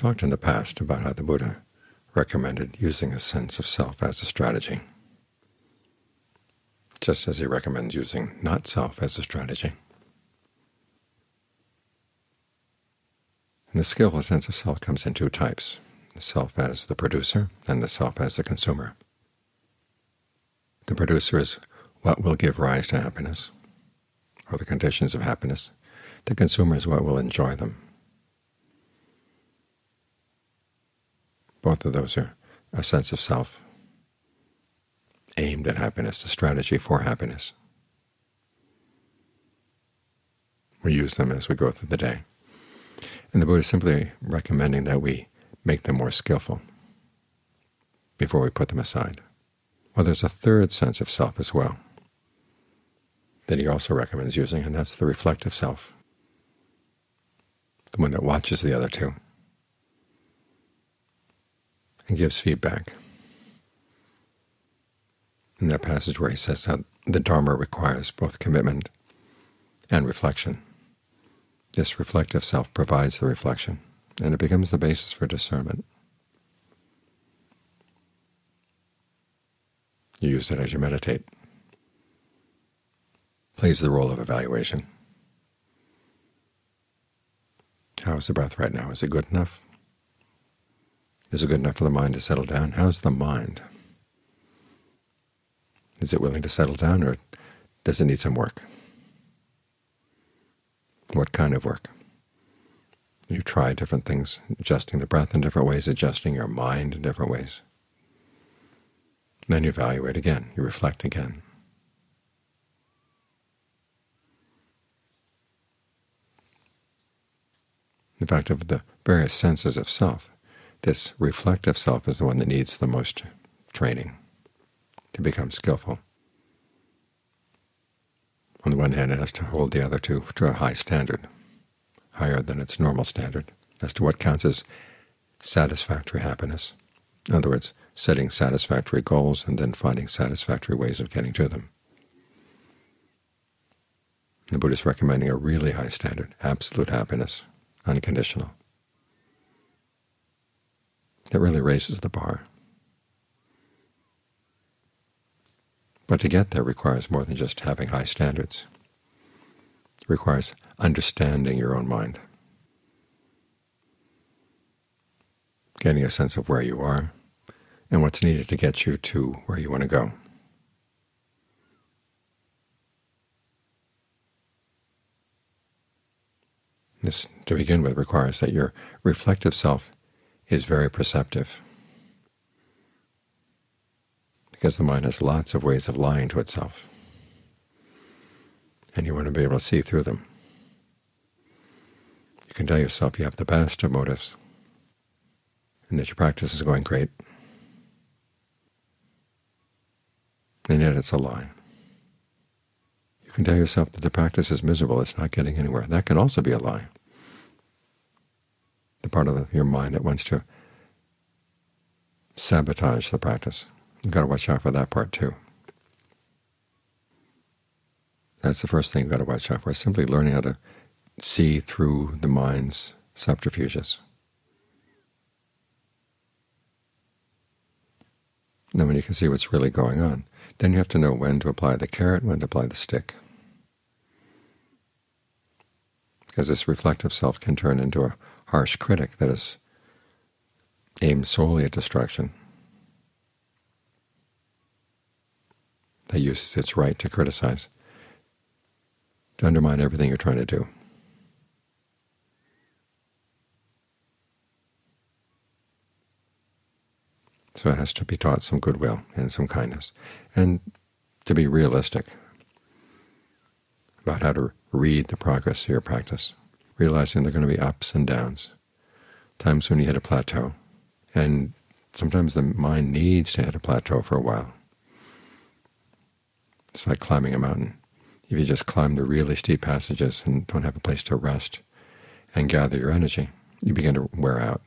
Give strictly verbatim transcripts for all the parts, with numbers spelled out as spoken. talked in the past about how the Buddha recommended using a sense of self as a strategy, just as he recommends using not-self as a strategy. And the skillful sense of self comes in two types, the self as the producer and the self as the consumer. The producer is what will give rise to happiness, or the conditions of happiness. The consumer is what will enjoy them. Both of those are a sense of self aimed at happiness, a strategy for happiness. We use them as we go through the day. And the Buddha is simply recommending that we make them more skillful before we put them aside. Well, there's a third sense of self as well that he also recommends using, and that's the reflective self, the one that watches the other two and gives feedback. In that passage where he says that the Dharma requires both commitment and reflection, this reflective self provides the reflection, and it becomes the basis for discernment. You use it as you meditate. Plays the role of evaluation. How is the breath right now? Is it good enough? Is it good enough for the mind to settle down? How's the mind? Is it willing to settle down, or does it need some work? What kind of work? You try different things, adjusting the breath in different ways, adjusting your mind in different ways. Then you evaluate again, you reflect again. In fact, of the various senses of self, this reflective self is the one that needs the most training to become skillful. On the one hand, it has to hold the other two to a high standard, higher than its normal standard, as to what counts as satisfactory happiness. In other words, setting satisfactory goals and then finding satisfactory ways of getting to them. The Buddha is recommending a really high standard, absolute happiness, unconditional. It really raises the bar. But to get there requires more than just having high standards. It requires understanding your own mind, getting a sense of where you are and what's needed to get you to where you want to go. This, to begin with, requires that your reflective self is very perceptive, because the mind has lots of ways of lying to itself, and you want to be able to see through them. You can tell yourself you have the best of motives, and that your practice is going great, and yet it's a lie. You can tell yourself that the practice is miserable, it's not getting anywhere. That can also be a lie. The part of the, your mind that wants to sabotage the practice. You've got to watch out for that part too. That's the first thing you've got to watch out for, is simply learning how to see through the mind's subterfuges. Now, when you can see what's really going on, then you have to know when to apply the carrot, when to apply the stick, because this reflective self can turn into a harsh critic that is aimed solely at destruction, that uses its right to criticize, to undermine everything you're trying to do. So it has to be taught some goodwill and some kindness, and to be realistic about how to read the progress of your practice, realizing there are going to be ups and downs, times when you hit a plateau, and sometimes the mind needs to hit a plateau for a while. It's like climbing a mountain. If you just climb the really steep passages and don't have a place to rest and gather your energy, you begin to wear out.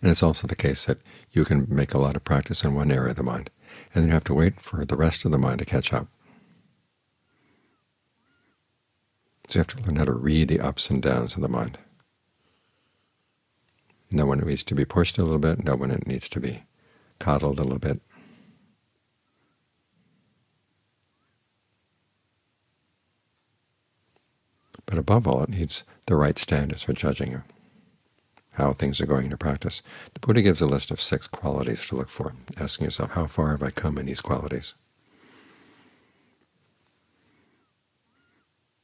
And it's also the case that you can make a lot of practice in one area of the mind, and then you have to wait for the rest of the mind to catch up. So you have to learn how to read the ups and downs of the mind. know when it needs to be pushed a little bit, know when it needs to be coddled a little bit. But above all, it needs the right standards for judging how things are going into practice. The Buddha gives a list of six qualities to look for, asking yourself, how far have I come in these qualities?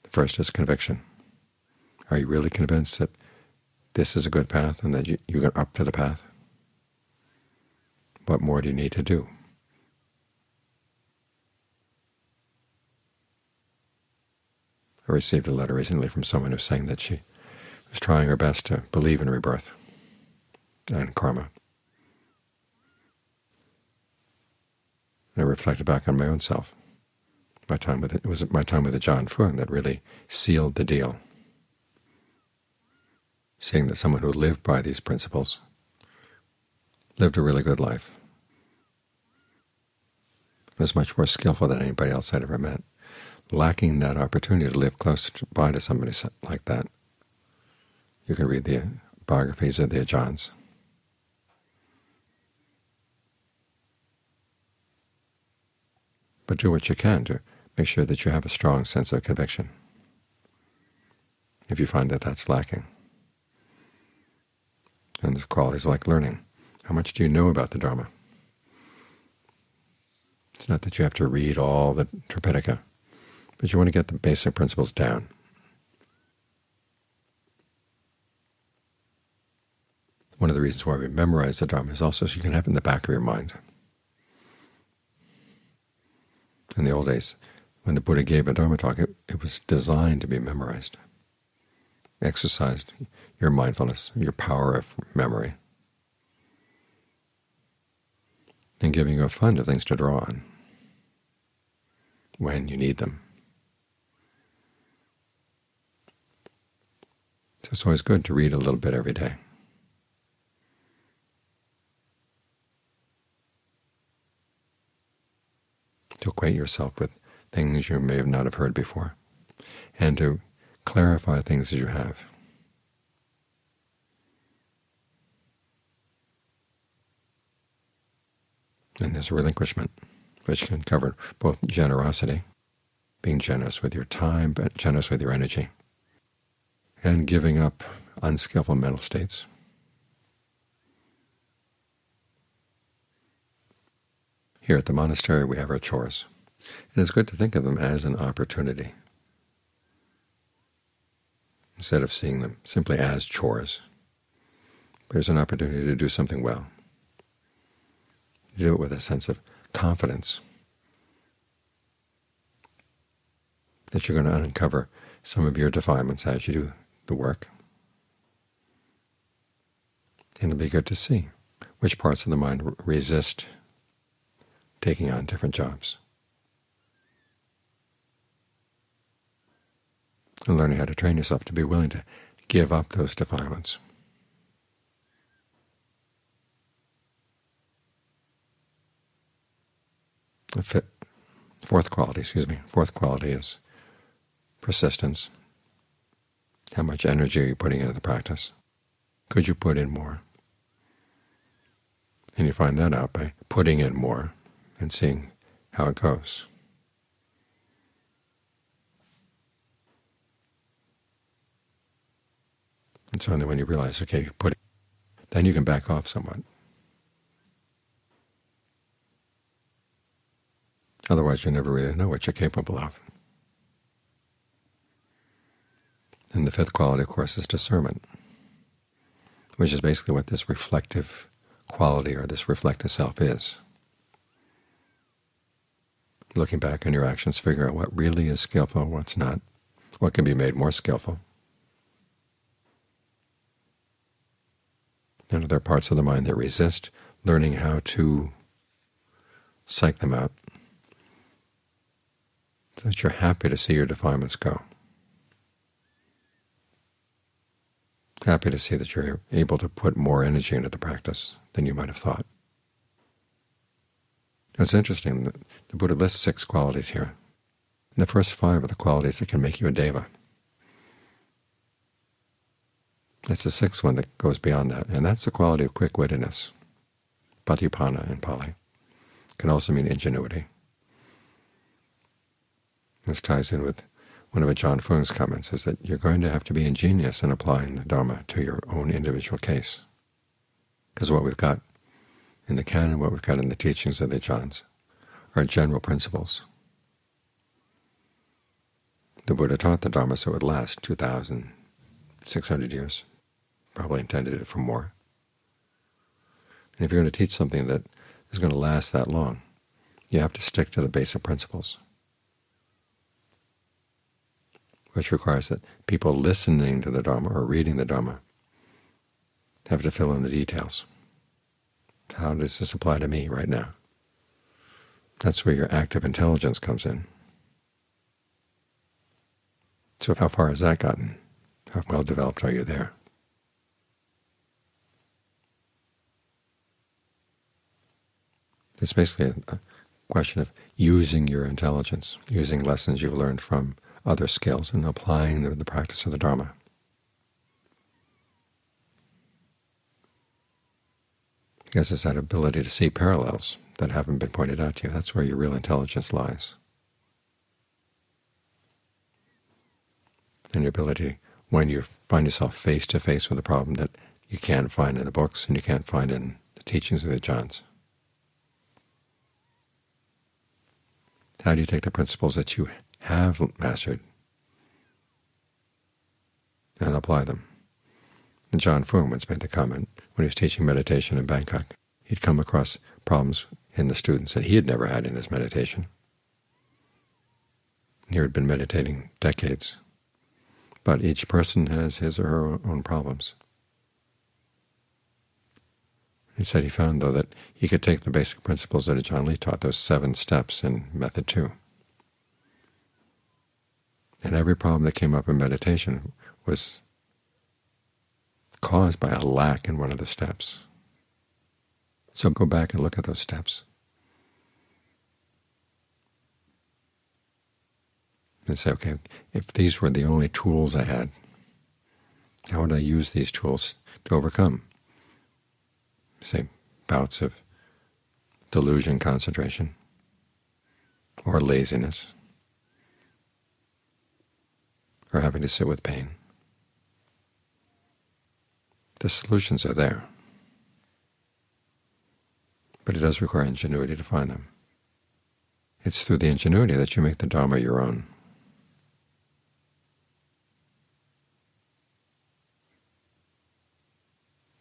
The first is conviction. Are you really convinced that this is a good path and that you, you're up to the path? What more do you need to do? I received a letter recently from someone who was saying that she was trying her best to believe in rebirth and karma. And I reflected back on my own self. My time with it, it was my time with Ajaan Fuang that really sealed the deal. Seeing that someone who lived by these principles lived a really good life, was much more skillful than anybody else I'd ever met. Lacking that opportunity to live close by to somebody like that, you can read the biographies of the Ajaans. But do what you can to make sure that you have a strong sense of conviction, if you find that that's lacking. And there's qualities like learning. How much do you know about the Dharma? It's not that you have to read all the Tripitaka, but you want to get the basic principles down. One of the reasons why we memorize the Dharma is also so you can have it in the back of your mind. In the old days, when the Buddha gave a Dharma talk, it, it was designed to be memorized. Exercised your mindfulness, your power of memory, and giving you a fund of things to draw on when you need them. So it's always good to read a little bit every day. To acquaint yourself with things you may not have heard before, and to clarify things that you have. And there's relinquishment, which can cover both generosity, being generous with your time, but generous with your energy, and giving up unskillful mental states. Here at the monastery we have our chores, and it's good to think of them as an opportunity, instead of seeing them simply as chores. There's an opportunity to do something well. Do it with a sense of confidence that you're going to uncover some of your defilements as you do the work. And it'll be good to see which parts of the mind resist taking on different jobs, and learning how to train yourself to be willing to give up those defilements. The fifth, fourth quality, excuse me, fourth quality is persistence. How much energy are you putting into the practice? Could you put in more? And you find that out by putting in more and seeing how it goes. And so then when you realize, okay, you put it, then you can back off somewhat. Otherwise, you never really know what you're capable of. And the fifth quality, of course, is discernment, which is basically what this reflective quality or this reflective self is. Looking back on your actions, figure out what really is skillful, what's not, what can be made more skillful. And other parts of the mind that resist, learning how to psych them out, so that you're happy to see your defilements go, happy to see that you're able to put more energy into the practice than you might have thought. It's interesting that the Buddha lists six qualities here, and the first five are the qualities that can make you a deva. It's the sixth one that goes beyond that, and that's the quality of quick-wittedness, patipana in Pali. Can also mean ingenuity. This ties in with one of Ajaan Fuang's comments, is that you're going to have to be ingenious in applying the Dharma to your own individual case. Because what we've got in the canon, what we've got in the teachings of the Ajaans, are general principles. The Buddha taught the Dharma so it would last two thousand six hundred years, probably intended it for more. And if you're going to teach something that is going to last that long, you have to stick to the basic principles, which requires that people listening to the Dharma or reading the Dharma have to fill in the details. How does this apply to me right now? That's where your active intelligence comes in. So how far has that gotten? How well developed are you there? It's basically a question of using your intelligence, using lessons you've learned from other skills and applying the, the practice of the Dharma. Because it's that ability to see parallels that haven't been pointed out to you. That's where your real intelligence lies. And your ability, when you find yourself face-to-face with a problem that you can't find in the books and you can't find in the teachings of the Ajaans. How do you take the principles that you have mastered and apply them? And John Fuang once made the comment, when he was teaching meditation in Bangkok, he'd come across problems in the students that he had never had in his meditation. He had been meditating decades, but each person has his or her own problems. He said he found, though, that he could take the basic principles that John Lee taught, those seven steps in Method two. And every problem that came up in meditation was caused by a lack in one of the steps. So go back and look at those steps and say, okay, if these were the only tools I had, how would I use these tools to overcome, say, bouts of delusion concentration or laziness or having to sit with pain? The solutions are there, but it does require ingenuity to find them. It's through the ingenuity that you make the Dharma your own.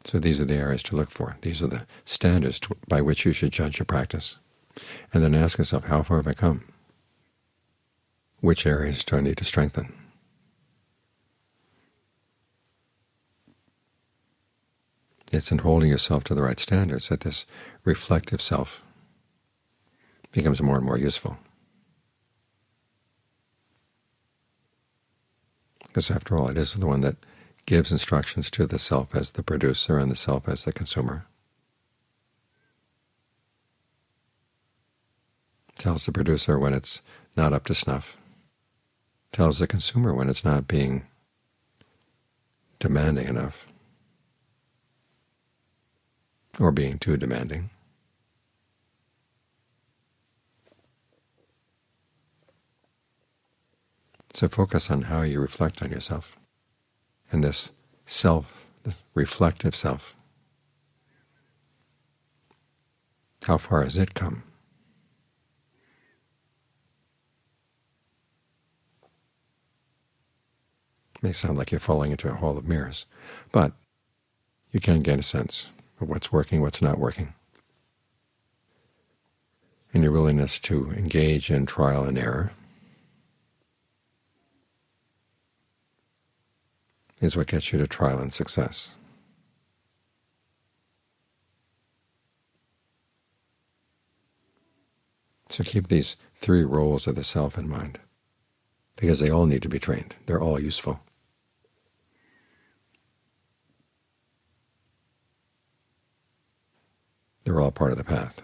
So these are the areas to look for. These are the standards to, by which you should judge your practice. And then ask yourself, how far have I come? Which areas do I need to strengthen? It's in holding yourself to the right standards that this reflective self becomes more and more useful. Because after all, it is the one that gives instructions to the self as the producer and the self as the consumer. Tells the producer when it's not up to snuff. Tells the consumer when it's not being demanding enough, or being too demanding. So focus on how you reflect on yourself. And this self, this reflective self, how far has it come? It may sound like you're falling into a hall of mirrors, but you can gain a sense of what's working, what's not working, and your willingness to engage in trial and error is what gets you to trial and success. So keep these three roles of the self in mind, because they all need to be trained. They're all useful. They're all part of the path.